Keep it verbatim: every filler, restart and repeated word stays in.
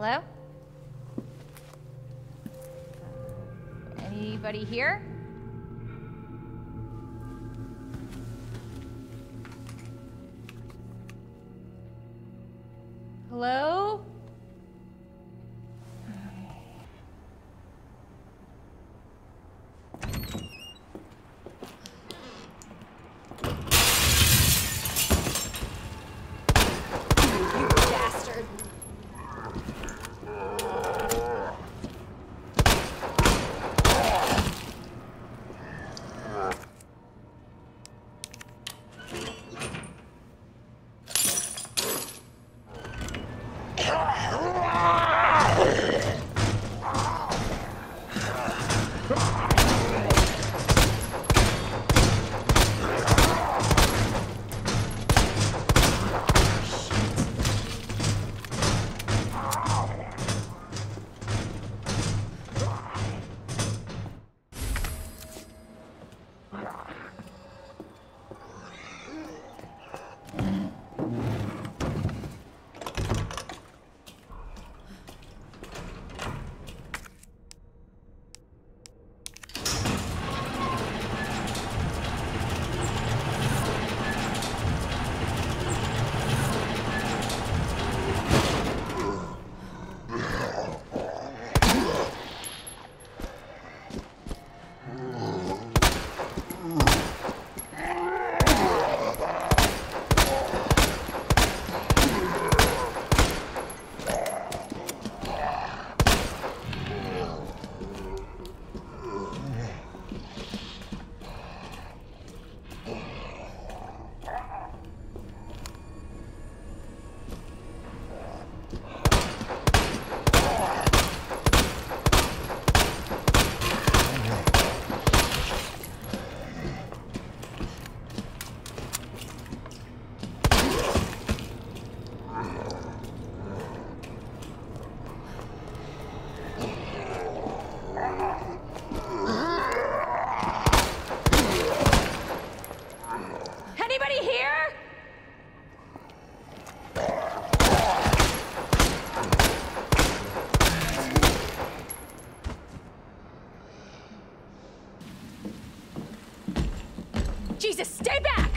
Hello? Anybody here? Hello? Jesus, stay back!